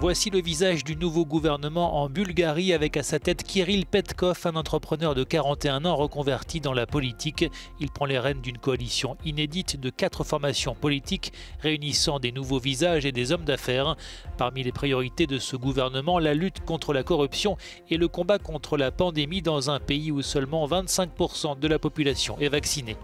Voici le visage du nouveau gouvernement en Bulgarie avec à sa tête Kiril Petkov, un entrepreneur de 41 ans reconverti dans la politique. Il prend les rênes d'une coalition inédite de 4 formations politiques réunissant des nouveaux visages et des hommes d'affaires. Parmi les priorités de ce gouvernement, la lutte contre la corruption et le combat contre la pandémie dans un pays où seulement 25% de la population est vaccinée.